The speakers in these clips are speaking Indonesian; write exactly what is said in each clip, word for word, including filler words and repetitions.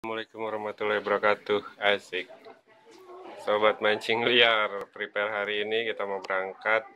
Assalamualaikum warahmatullahi wabarakatuh. Asik Sobat Mancing Liar, prepare hari ini kita mau berangkat.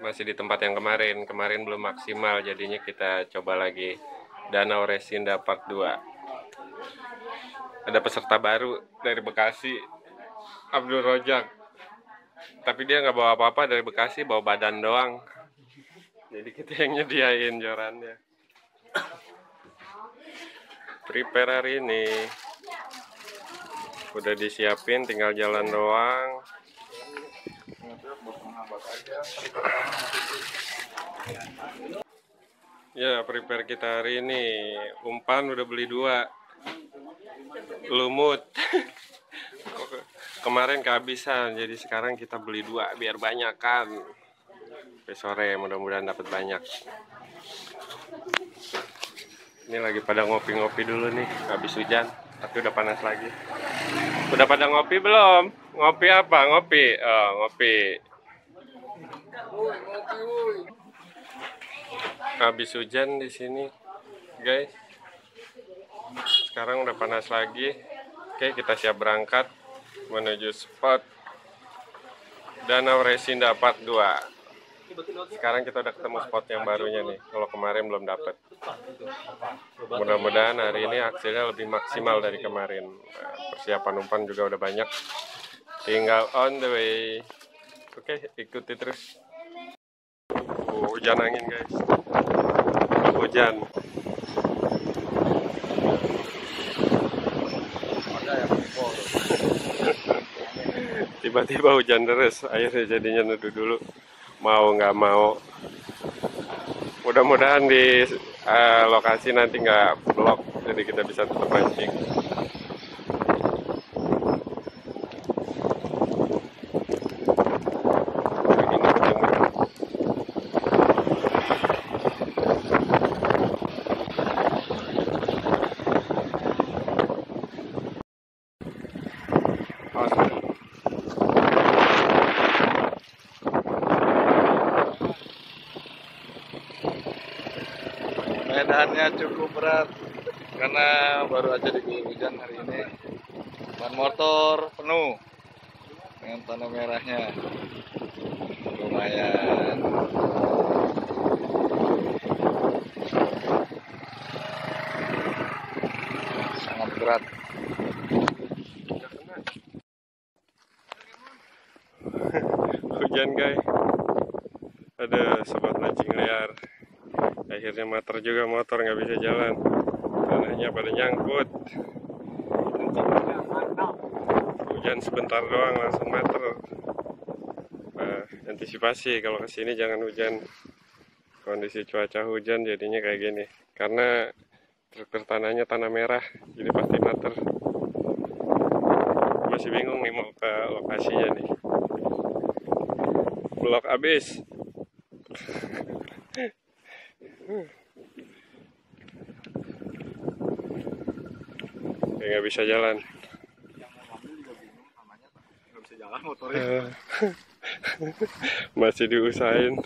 Masih di tempat yang kemarin Kemarin belum maksimal, jadinya kita coba lagi Danau Resinda part dua. Ada peserta baru dari Bekasi, Abdul Rojak. Tapi dia nggak bawa apa-apa dari Bekasi, bawa badan doang. Jadi kita yang nyediain jorannya. Prepare hari ini udah disiapin, tinggal jalan doang. Ya, prepare kita hari ini umpan udah beli dua, lumut kemarin kehabisan, jadi sekarang kita beli dua biar banyak kan. Sore mudah-mudahan dapat banyak. Ini lagi pada ngopi-ngopi dulu nih, habis hujan, tapi udah panas lagi. Udah pada ngopi belum? Ngopi apa? Ngopi? Oh, ngopi. Habis hujan di sini, guys. Sekarang udah panas lagi. Oke, kita siap berangkat menuju spot Danau Resinda part dua. Sekarang kita udah ketemu spot yang barunya nih. Kalau kemarin belum dapat. Mudah-mudahan hari ini hasilnya lebih maksimal dari kemarin. Nah, persiapan umpan juga udah banyak. Tinggal on the way. Oke, ikuti terus. Oh, hujan angin guys. Hujan. Tiba-tiba hujan deras. Akhirnya jadinya neduh dulu. Mau nggak mau, mudah-mudahan di uh, lokasi nanti nggak blok, jadi kita bisa tetap mancing. Medannya cukup berat karena baru aja diguyur hujan hari ini. Ban motor penuh dengan tanah merahnya, lumayan. Sangat berat. Hujan guys. Ada sobat mancing liar. Akhirnya motor juga motor nggak bisa jalan, tanahnya pada nyangkut. Hujan sebentar doang langsung meter. Nah, antisipasi kalau kesini jangan hujan. Kondisi cuaca hujan jadinya kayak gini. Karena struktur tanahnya tanah merah, jadi pasti meter. Masih bingung nih mau ke lokasinya nih. Blok abis. Ya, nggak bisa jalan. Masih diusahain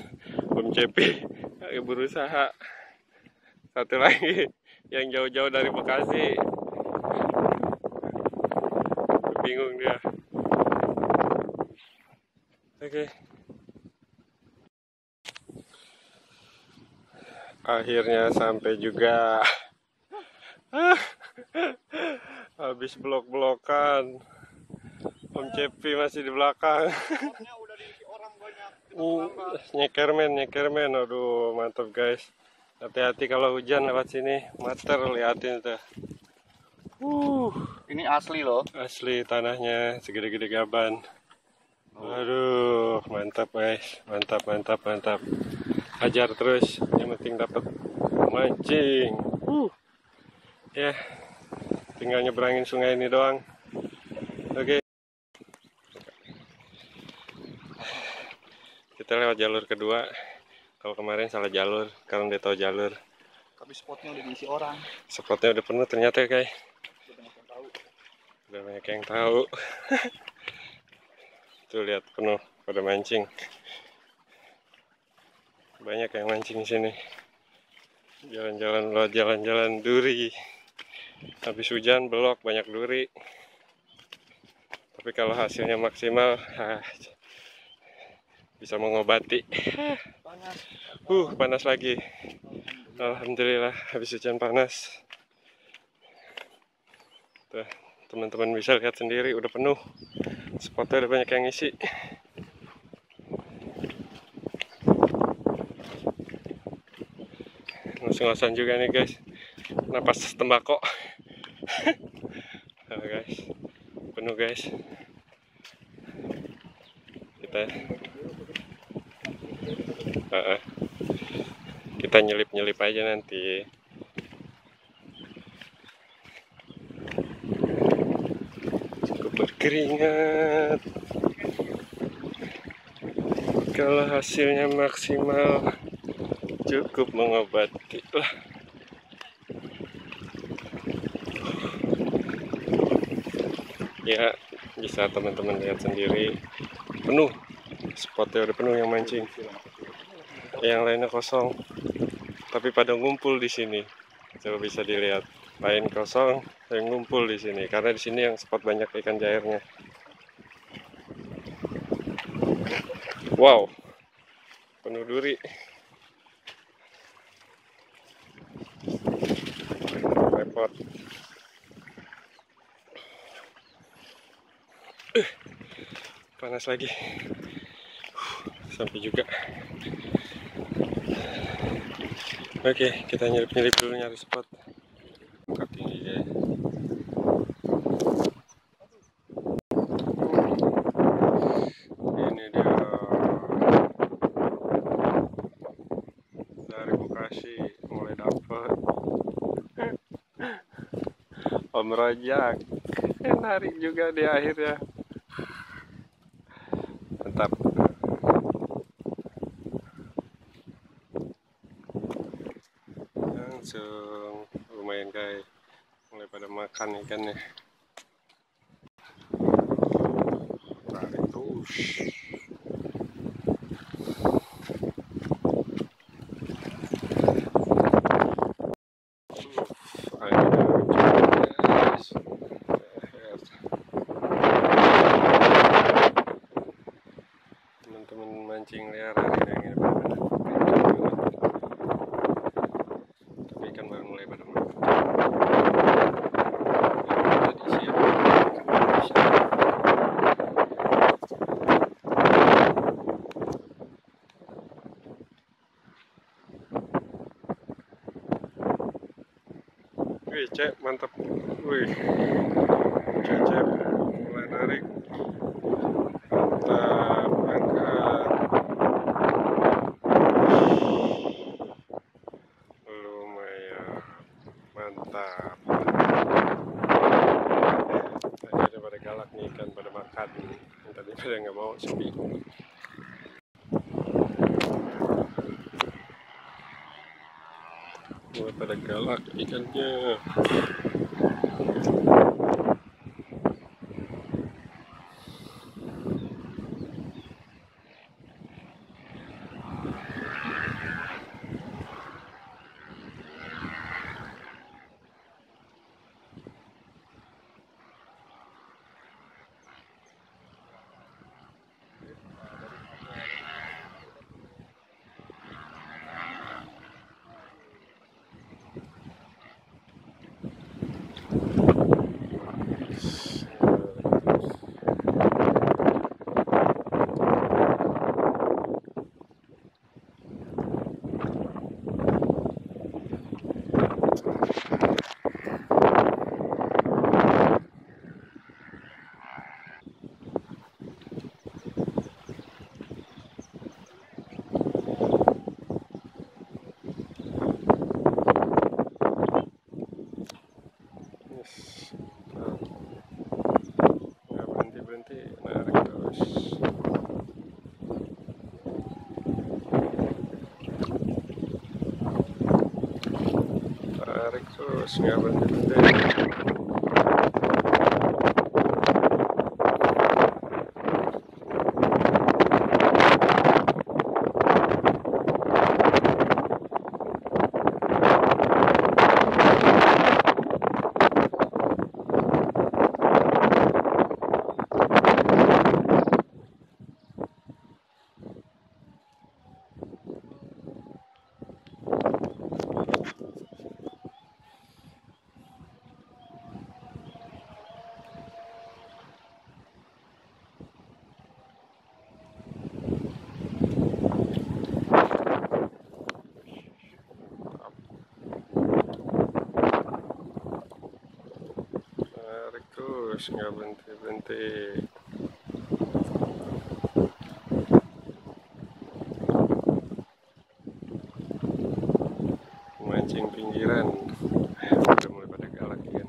Om Cepi, lagi berusaha. Satu lagi yang jauh-jauh dari Bekasi, bingung dia. Oke. Akhirnya sampai juga. Habis blok-blokan. Om Cepi masih di belakang. Nyekermen, nyekermen. Aduh, mantap guys. Hati-hati kalau hujan lewat sini. Mater, liatin tuh. Uh, ini asli loh. Asli tanahnya, segede-gede gaban. Aduh, mantap guys. Mantap, mantap, mantap. Hajar terus, yang penting dapat mancing. Uh. Ya, yeah. Tinggal nyeberangin sungai ini doang. Oke. Okay. Kita lewat jalur kedua. Kalau kemarin salah jalur, karena dia tahu jalur. Tapi spotnya udah diisi orang. Spotnya udah penuh ternyata ya, guys. Udah banyak yang tahu. Tuh lihat penuh pada mancing. Banyak yang mancing di sini. Jalan-jalan, lewat jalan-jalan duri. Habis hujan belok, banyak duri. Tapi kalau hasilnya maksimal, bisa mengobati. Uh, panas lagi. Alhamdulillah, habis hujan panas. Teman-teman bisa lihat sendiri, udah penuh. Spotnya udah banyak yang ngisi. Ngos-ngosan juga nih guys, napas tembakau. Halo guys, penuh guys. Kita uh -uh. kita nyelip-nyelip aja nanti. Cukup berkeringat. Kalau hasilnya maksimal, cukup mengobati lah. Ya, bisa teman-teman lihat sendiri, penuh. Spotnya udah penuh yang mancing. Yang lainnya kosong. Tapi pada ngumpul di sini. Coba bisa dilihat. Lain kosong, yang ngumpul di sini. Karena di sini yang spot banyak ikan jairnya. Wow. Penuh duri. Repot. Uh, panas lagi. Uh, sampai juga. Oke, okay, kita nyelip-nyelip dulu, nyari spot. Buka tinggi ya. Ini dia dari Bekasi, mulai dapat. Om Rojak narik juga di akhirnya. Mantap. Langsung lumayan guys, mulai pada makan ikannya. Tarik terus. Teman-teman mancing liar hari ini ikan baru mulai pada makan. Tadi siang wih cek mantap, wih cek mulai narik. Udah nggak mau sepi. Mulai pada galak ikannya. Terus nggak berhenti-henti. terus, nggak berhenti-berhenti. Mancing pinggiran udah mulai pada galak kan.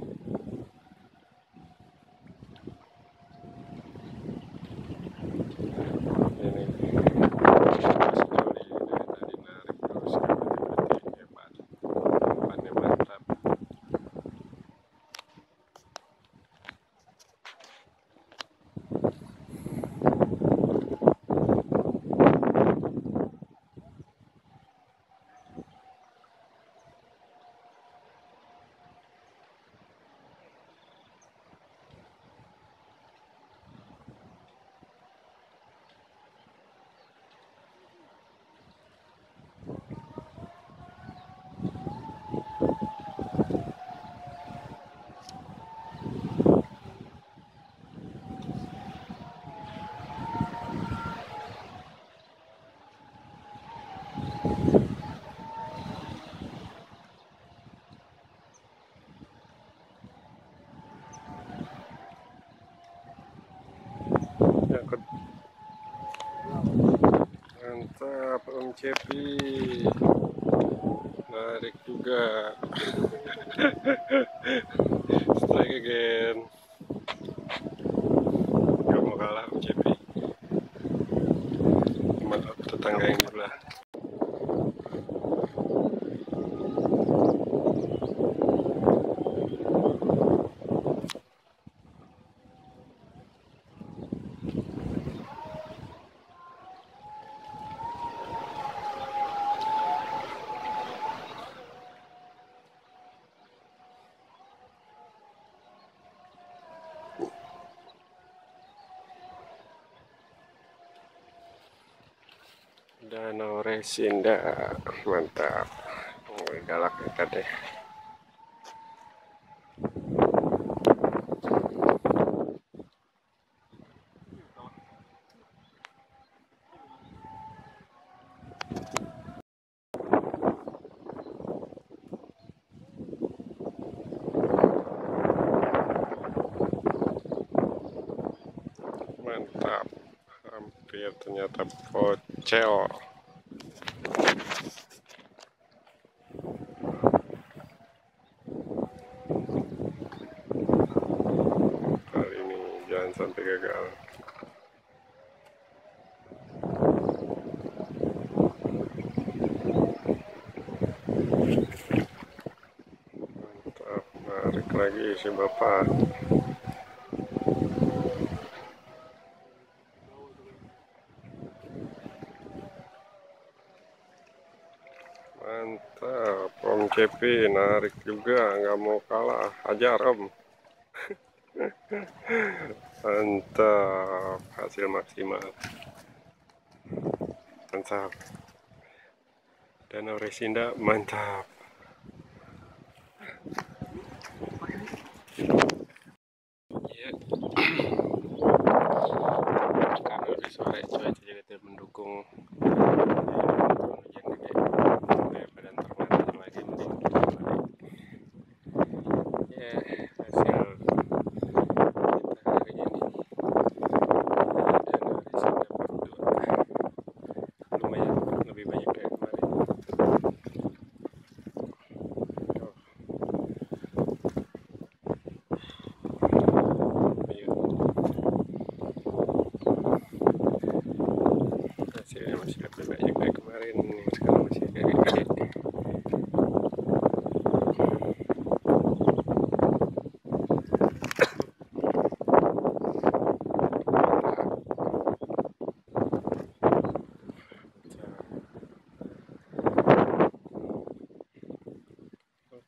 Mantap, Om Cepi narik juga. Strike again. Gak mau kalah Om Cepi. Maaf tetangga yang sebelah. Danau Resinda, mantap. Mulai galak ikan deh. Mantap. Hampir ternyata bocel. Kali ini jangan sampai gagal. Mantap, narik lagi si bapak. Mantap, Om Cepi narik juga, nggak mau kalah, hajar Om. Mantap, hasil maksimal. Mantap. Danau Resinda, mantap. Ya. Karena di sore cuaca juga tidak mendukung.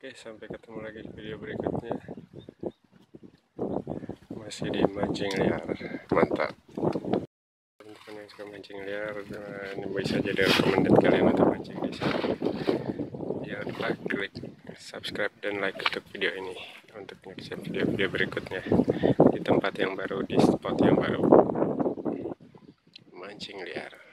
Oke, sampai ketemu lagi di video berikutnya. Masih di mancing liar. Mantap. Teman-teman yang suka mancing liar, ini bisa jadi recommended kalian untuk mancing di sini. Jangan lupa klik subscribe dan like untuk video ini untuk menyaksikan video-video berikutnya di tempat yang baru, di spot yang baru. Mancing liar.